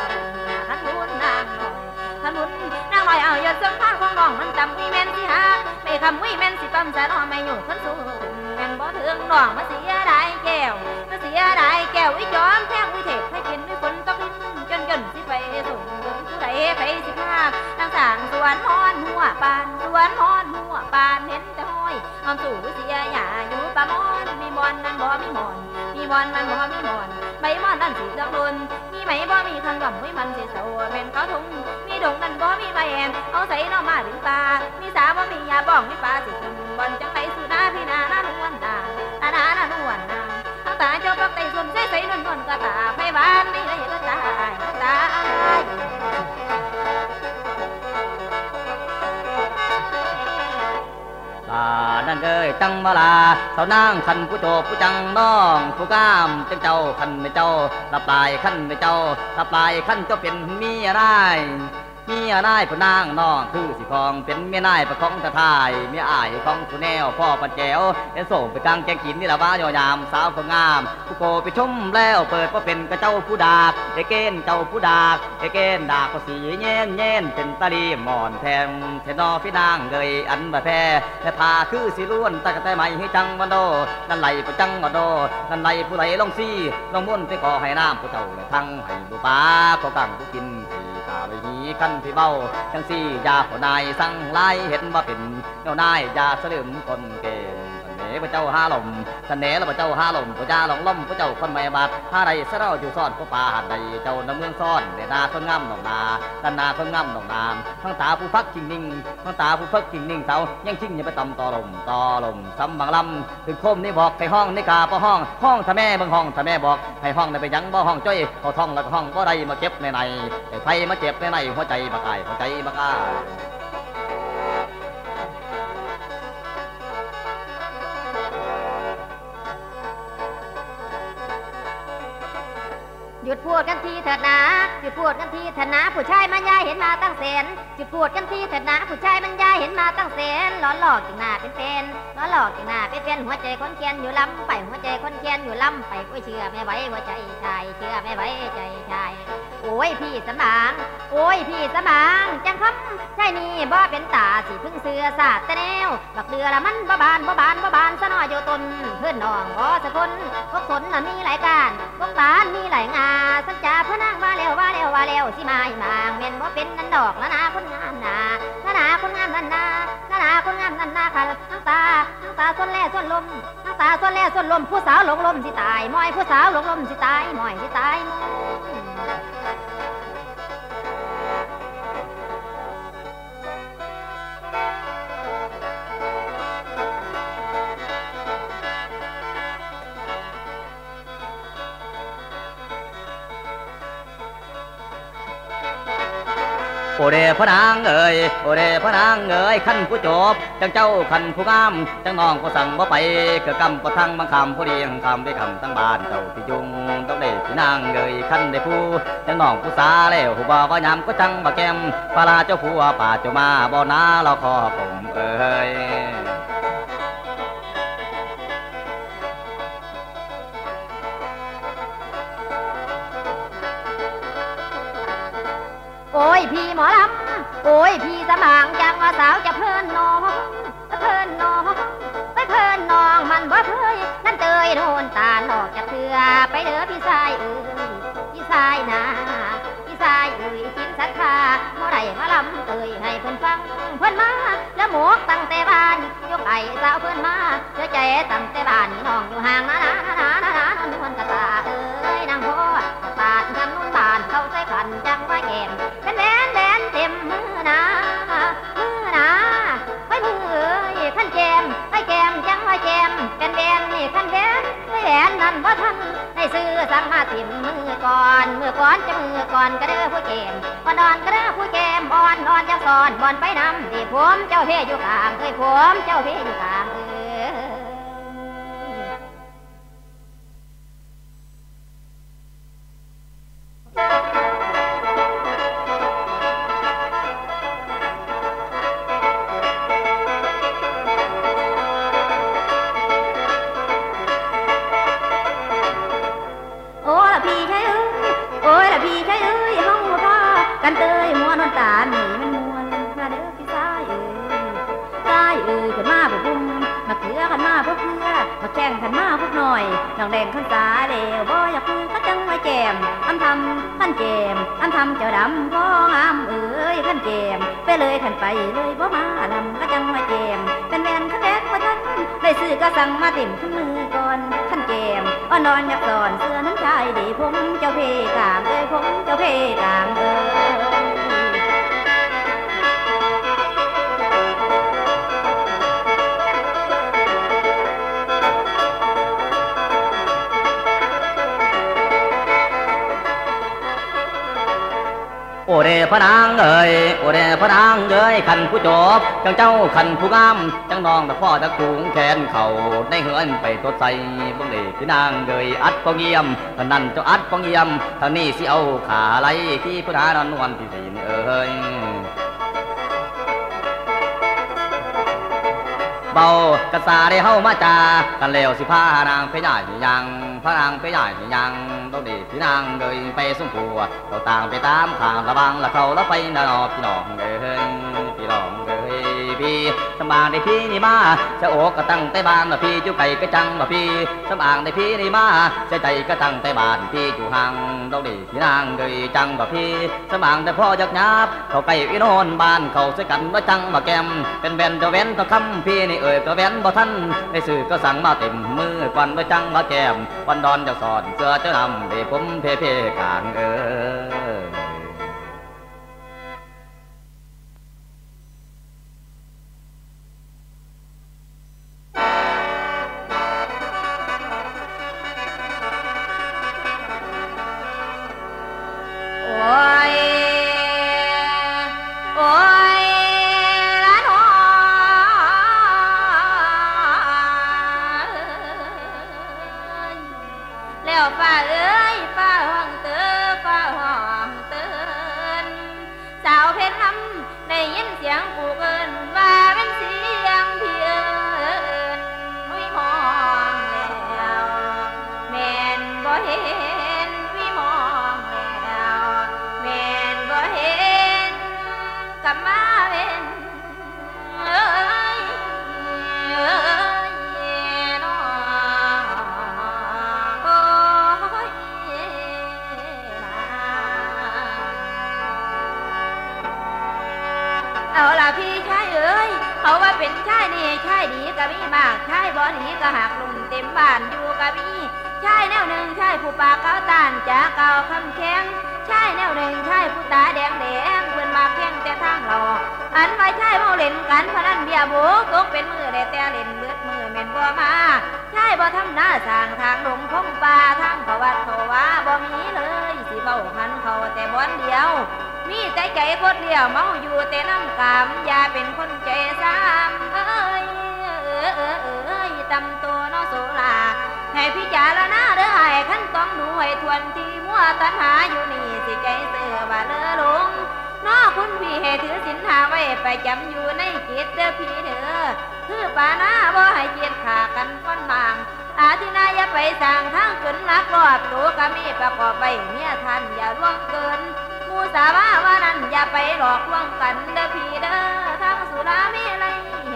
ขันบุญนางหน่อยขันบุญนางหน่อยเอายอดสังขารของน้องมันจำวิเมนสิฮะไม่คำวิเมนสิปั๊มใจน้องไม่อยู่ขันสู้แมนบ่ถึงน้องมาเสียดายแก้วมาเสียดายแก้ววิจอมแท่งวิเทศให้กินวิฝนตกลิ้นจนจนสิไปส่งเงินผู้ใดไปสิพาทางสางสวนฮอนหัวปานสวนฮอนหัวปานเห็นแต่ห้อยความสู่เสียหยาอยู่ปะมอนมีมอนนั่นบ่มีมอนมี บอนมันบ่มีหมอนใบมอนนั่นสีดอกลนมีไหมบ่มีคังกับมุ้ยมันสีเสาแม่นเขาทุ่งมีดงนั่นบ่มีใบแอนเอาใส่น้ำมาถึงตามีสาบ่มียาบ้องมีปลาสีขึ้นบอนจังไรสุดาพี่นาหน้าหนุ่มวันตาตาหน้าหน้าหนุ่มวันนาทั้งตาเจ้าปลักไตส่วนใส่นวลนวลกระตาไฟบ้านนี่เลยกระตาไอ้กระตานั่นเอ้ยจังมาลาสาวนางขันผู้โจผู้จังน้องผู้ก้ามเจ้าเจ้าขันไม่เจ้าลับลายขันไม่เจ้าลับลายขันเจ้าเป็นมีอะไรมีอะไรผู้นางน้องคือสีคองเป็นเมียนายประคองตะทายเมียอ้ายของผู้แนวพ่อปันแจวเอ็นส่งไปกลางแกงขินนี่ละว่าโยยามสาวผู้งามผู้โกไปชมแล้วเปิดว่าเป็นกระเจ้าผู้ดากเอเกนเจ้าผู้ดากเอเกนดากก็สีเย็นเย็นเป็นตาลีหมอนแทงเทนอพี่นางเกยอันบะแพ้แต่พาคือสีล้วนตะกะแต่ใหม่ให้จังวันโดนั่นไหลผู้จังวันโดนั่นไหลผู้ไหลลงซี่ลงม้วนไปก่อให้น้ำผู้เจ้าเลยทั้งให้ผู้ป้าก็กังผู้กินไปหีขั้นที่เบาจังซี่ยาหัวนายสั่งไล่เห็นว่าเป็นเจ้านายยาสลืมคนเก่งเสน่ห์พระเจ้าห้าลมเสน่ห์พระเจ้าห้าลมพระเจ้าหลงล่มพระเจ้าคนไม่บาดห้าใดเสราอยู่ซ่อนก็ป่าหัดใดเจ้าน้ำเมืองซ่อนเดนาคนง่ำหนองนาด้านนาคนง่ำหนองนามทั้งตาผู้พักกิ่งนิ่งทั้งตาผู้พักกิ่งนิ่งเสายังชิงยังไปตำต่อลมต่อลมซ้ำบางลำถึงคมนี่บอกใครห้องนี่กาป้าห้องห้องทะแม่บางห้องทะแม่บอกให้ห้องในไปยั้งบ่ห้องจ้อยพอท่องแล้วก็ห้องก็ใดมาเก็บในในไฟมาเจ็บในในหัวใจบักไก่หัวใจบักอ้าหยุดพูดกันทีเถิดนะหยุดพูดกันทีเถิดนะผู้ชายมันยายเห็นมาตั้งแสนหยุดพูดกันทีเถิดนะผู้ชายมันยายเห็นมาตั้งแสนล้อหลอกจิงหน้าเป็นเป็นล้อหลอกจิงหน้าเป็นเป็นหัวใจคนเคียนอยู่ล้ำไปหัวใจคนเคียนอยู่ล้ำไปโอ้ยเชื่อไม่ไหวหัวใจชายเชื่อไม่ไหวใจชายโอ้ยพี่สมางโอ้ยพี่สมางจังครับใช่นี่บ่เป็นตาสีพึ่งเสือสาดแต่แนวบักเดือละมันบ่บานบ่บานบ่บานซะหน่อยโยตนเพื่อนน้องบ่สะคนพวกสนมีหลายการพวกตามีหลายงานสัญจาพนังว่าเร็วว่าเร็วว่าเร็วสิมาอีมางเมียนว่าเป็นนันดอกนานาคนงามนานานาคนงามนานานานาคนงามนานาค่ะน้ำตาส่วนแล่ส่วนลมน้ำตาส่วนแล่ส่วนลมผู้สาวหลงลมสิตายมอยผู้สาวหลงลมสิตายมอยสิตายโอเดพนางเอ๋ยโอเดพนางเอ๋ยขันผู้จบจังเจ้าขันผู้งามจังน้องก็สั่งว่าไปเกิดกรรมก็ทั้งบังคำผู้ดีบังคำได้คำตั้งบานเจ้าพี่ยุงต้องได้พี่นางเอ๋ยขันได้ผู้จังน้องผู้สาแล้วผู้บ่าวายามก็จังบ่แก้มปลาเจ้าผัวป่าเจ้ามาบ่อนาเราขอผมเอ๋ยโอ้ยพี่หมอลำโอ้ยพี่สมางจังว่าสาวจะเพิ่นน้องเพิ่นน้องไปเพิ่นน้องมันบ่เคยนั่นเตยโดนตาหลอกจะเถื่อไปเด้อพี่ชายเอ้ยพี่ชายนะพี่ชายเอ้ยกินสัตว์ขาเมื่อไรมาลำเตยให้เพิ่นฟังเพิ่นมาแล้วหมกตั้งแต่บ้านยกไอ้สาวเพิ่นมาเจ้าใจตั้งแต่บ้านนี่น้องอยู่ห่างนะนะนะนะนะนวลกระตาเอ้ยนางพ่อตาดกันนุ่นบานเข้าใจขันจังว่าแก่เป็นแหวนแหวนเต็มมือนะมือนะไว้มือขั้นแกมไว้แกมจังว่าแกมเป็นแหวนนี่ขั้นแหวนไว้แหวนนั่นว่าท่านให้ซื้อสั่งมาถิ่มมือก่อนมือก่อนจะมือก่อนกระเด้อผู้แกมก่อนนอนกระเด้อผู้แกมอ่อนนอนจะสอนบอนไปนำดีผมเจ้าเพ่อยู่กลางเอ้ยผมเจ้าเพ่อยู่กลางน้องแดงขันตาเดียวบ่อยากคือขันจังไว้แจมอันทำขันแจมอันทำเจ้าดำก็งามเอ๋ยขันแจมไปเลยขันไปเลยบ่มาลำขันจังไว้แจมเป็นแหวนขันแหวนว่าท่านได้ซื้อก็สั่งมาติ่มขึ้นมือก่อนขันแจม นอนยักสอนเสื้อนั้นชายดีผมเจ้าพี่กลางเอ้ยผมเจ้าพี่กลางเอ้ยโอเดพระนางเอ๋ยโอเดพระนางเอ๋ยขันผู้จบจังเจ้าขันผู้งามจังนองแต่พ่อตะกุงแขนเข่าได้เหินไปตัวใสบ่เลยคือนางเอ๋ยอัดปองเยี่ยมท่านั้นเจ้าอัดปองเยี่ยมท่านี้สิเอาขาไหลที่ผู้ดานนวลที่ศีลเอ๋ยเบากระสาได้เฮามาจากันแล้วสิพานางไปใหญ่ยังพระนางไปใหญ่ยังต้องดีพี่นางเดินไปส่งผัวเราต่างไปตามทางระวังละเขาละไปนะนอพี่น้องเอ้ยพี่น้องเอ้ยพี่สำบางได้พี่นี่มาจะโอกกระตั้งแต่บ้านละพี่จุ่ไก่กระจังละพี่สำบางได้พี่นี่มาจะใจกระตั้งแต่บ้านพี่อยู่ห่างต้องดีพี่นางเดินจังละพี่สำบางได้พ่อจักยับเขาไก่อีนอนบ้านเขาใส่กันว่าจังมาแกมเป็นแบนจะแว้นตะคำพี่นี่เอ่ยก็แว้นบ่ท่านในสื่อก็สั่งมาเต็มมือวันว่าจังมาแกมวันดอนจะสอนเสือเจ้านำเดี๋ยวผมเพกลางเออ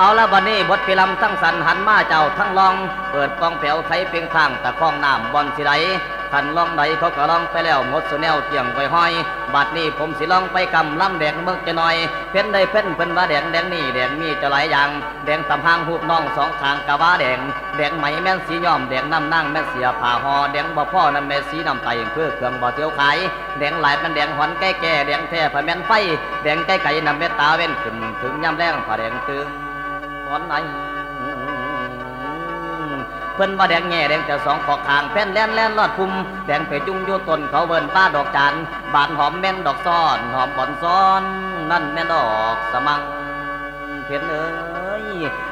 เอาละบัดนี้บทพิลำทั้งสันหันมาเจ้าทั้งลองเปิดกองแถวไทยเพียงทางแต่คลองน้ำบอลสิไดขันลองไหนเขาก็ลองไปแล้วหมดสุแนวเตียงไว้ห้อยบัดนี้ผมสิลองไปกำล้ำแดงเมืองจะหน่อยเพ้นได้เพ้นเพิ่นว่าแดงแดงนี่แดงมีจะหลายอย่างแดงตำหางหูน้องสองทางกะว่าแดงแดงไหมแม่นสีย่อมแดงน้ำนั่งแม่นเสียผ่าหอแดงบ่พ่อน้ำแม่สีน้ำไตเพื่อเครื่องบ่อเที่ยวขายแดงหลายเป็นแดงหอนแก่แก่แดงแท้ผ่าแม่นไฟแดงไก่ไก่น้ำเม็ดตาเว้นขึ้นถึงย่ำแดงผ่าแดงตึงหอนไหนเพิ่นว่าแดงแง่แดงแต่สองขอกทางแผ่นแล่นแล่นลอดพุ่มแดงไปจุ้งอยู่ตนเขาเวินป้าดอกจานบานหอมแม่นดอกซ้อนหอมบ่อนซ้อนนั่นแม่นดอกสมังเพียนเอ้ย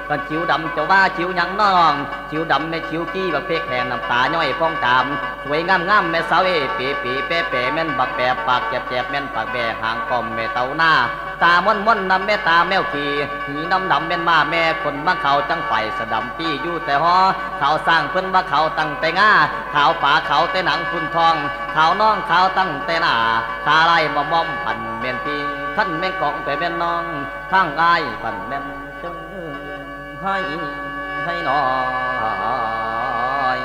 กันชิวดำเจ้าว่าชิวยังน้องชิวดำแม่ชิวกี้บักเพกแห่งน้ำตาย่อยฟองตามสวยงามงามแม่สาวเอปีปีเป๊ะเป๊ะแม่นบักแปะปากแจบแจบแม่นปากแบะหางกอมแม่เต่าหน้าตาม่อนม่อนน้ำแม่ตาแมวขี่หีน้ำดำแม่นมาแม่คนบ้านเขาจังไฟสะดำปี้อยู่แต่ห่อเขาสร้างเพิ่นว่าเขาตั้งแต่ง่าเขาป่าเขาแต่หนังคุณทองเขาน้องเขาตั้งแต่หน้าขาไล่มอมมอมปั่นแม่นปีขั้นแม่กองแต่แม่น้องทั้งไอ้ปั่นแม่นจังให้น้อยน้อย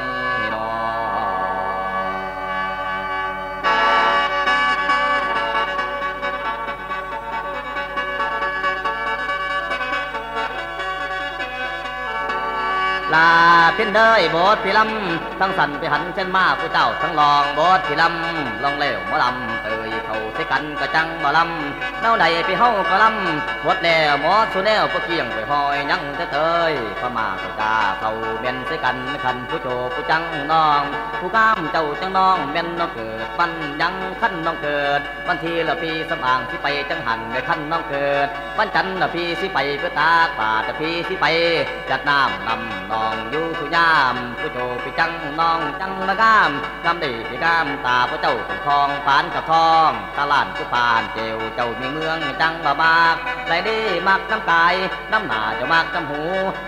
ลาเพี้ยนเด้ยบดพิลำทั้งสันไปหันเช่นมาผู้เจ้าทั้งลองบดพิลำลองเลี้ยวมอลำเตยเขาใส่กันกระจังมอลำเน่าใดไปเฮากระลำบดแล้วมอสุแนวก็เกี่ยงไปหอยยั่งเตยพม่าก็จ้าเขาเม่นใส่กันขันผู้โจผู้จังน้องผู้ก้ามเจ้าจังน้องเม่นน้องเกิดปั้นยังขั้นน้องเกิดวันทีละพี่สำอางที่ไปจังหันในขั้นน้องเกิดวันจันทร์ละพี่ที่ไปเพื่อตาป่าละพี่ที่ไปจัดน้ำนำน้องอยู่สุยามผู้โจพี่จังน้องจังละก้ามกำดีพี่ก้ามตาผู้เจ้าขุนทองปานกับทองตาลานผู้ปานเจียวเจ้ามีเมืองจังบ่มากไรดีมักน้ำกายน้ำหนาจะมักน้ำหู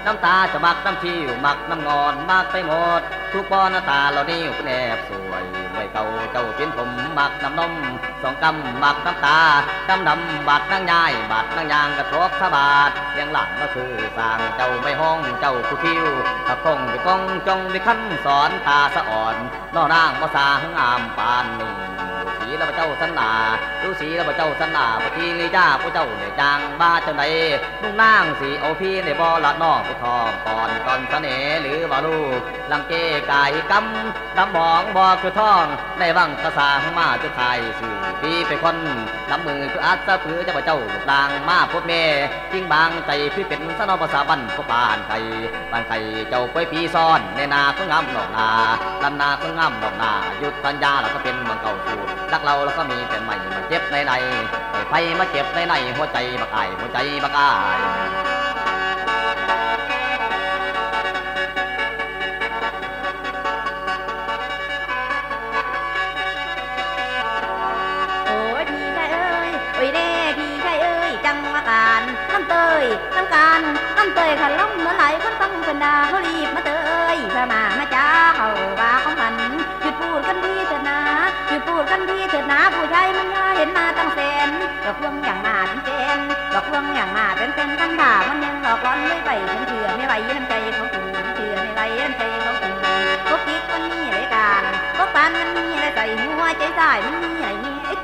น้ำตาจะมักน้ำชิวมักน้ำงอนมักไปหมดทุกปอนตาเรานี่แนบสวยไว้เก่าเจ้าเปลี่ยนผมมักน้ำนมสองกำมักน้ำตาดำดำบาดนั่งยายบาดนั่งยางกระทบขบาดเลี้ยงหลานก็คือสร้างเจ้าไม่ห้องเจ้าผู้คิ้วขับคงไปกองจงไปขั้นสอนตาสะอ่อนนอนางมาสางอามปานนี่ดูสีแล้วพระเจ้าสันนาดูสีแล้วพระเจ้าสันนาพระทีลีจ้าพระเจ้าเหนือจางบ้าจังใดนุ่งนางสีเอาพี่ในบ่อละน้องผู้ทองก่อนเสน่ห์หรือบ่ลูกลังเกไก่กำดำหมองบ่คือทองในวังกระสางมาจะไทยสื่อพี่เป็นคนลำมือคืออัศพือเจ้าพระเจ้าลางมาพบเมย์จิ้งบางใจพี่เป็นสนอภาษาบันก็ปานไก่ปานไก่เจ้าไปปีซ่อนในนาก็งามหนองนาลำนาก็งามหนองนายุทธัญญาเราก็เป็นเมืองเก่าสูดรักเราแล้วก็มีเป็นใหม่มาเจ็บในไฟมาเจ็บในหัวใจบักอายหัวใจบักอายโอ้ยพี่ชายเอ้ยโอ้ยแน่พี่ชายเอ้ยจังมาการน้ำเตยน้ำการน้ำเตยขันล้มเมื่อไหร่คนต้องเป็นดาเขารีบมาเตยพามาจ้าเขาบ้าของมันหยุดพูดกันพี่เถิดนะหยุดพูดกันพี่เถิดนะผู้ชายมันย่าเห็นมาตั้งแสนหลอกลวงอย่างมาเป็นแสนหลอกลวงอย่างมาเป็นแสนกันด่ามันยังหลอกล้อนไม่ไหวฉันเถื่อไม่ไหวน้ำใจเขาถึงเถื่อไม่ไหวน้ำใจเขาถึงพวกกิ๊กมันมีอะไรกันพวกปานมันมีอะไรใส่หัวใจใส่มันมีอะไรเงี้ยไอต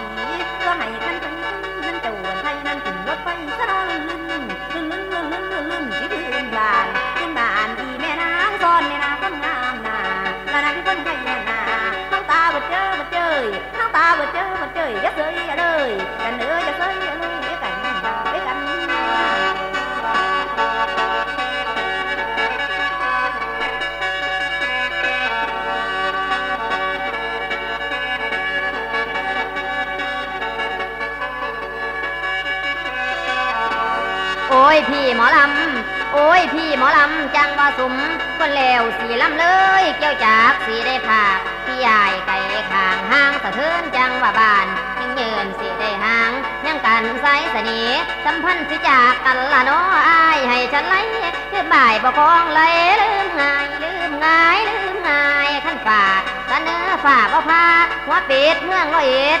ักทีก็ให้กันเป็นนั่นเจ้าไทยนั่นถึงรถไปสะนอลื่นลื่นลื่นลื่นลื่นลื่นลื่นลื่นที่พื้นบานขึ้นบานที่แม่นางซ่อนในนาข้างงามนานานาที่คนไทยนาข้างตาบัดเจอบัดเจยข้างตาบัดเจอบัดเจยยัดเสยเลยกันเนื้อยัดเสยเลยโอ้ยพี่หมอลำโอ อ้ยพี่หมอลำจังว่าสมคนเลวสีล้ำเลยเกี่ยวจากสีได้ผากพี่ใหญ่ไก่ขางห้างสะเทือนจังว่าบานยังยืนสีได้ห้างยังกันใส่เสน่ห์สัมพันธ์สิจากกันละน้ออายให้ฉันไล่คือบ่ายบ่คล้องไหลลืมหายลืมงายลืมงายขั้นฝากตะเนื้อฝากบ่พาหัวปิดเมืองร้อยเอ็ด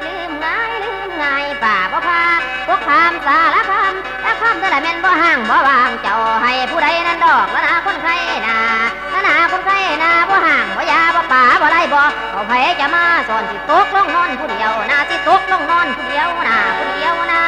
ลืมงายลืมงายฝากบ่พาพวกคำสารคำและคำแต่ละเม็ดบ่ห่างบ่วางเจ้าให้ผู้ใดนั้นดอกแล้วนะคนใครนาหน้าคนใครนาบ่ห่างบ่ยาบ่ป่าบ่ไรบ่เอาไผจะมาสอนสิตกลงนอนผู้เดียวนาสิตกลงนอนผู้เดียวนาผู้เดียวนา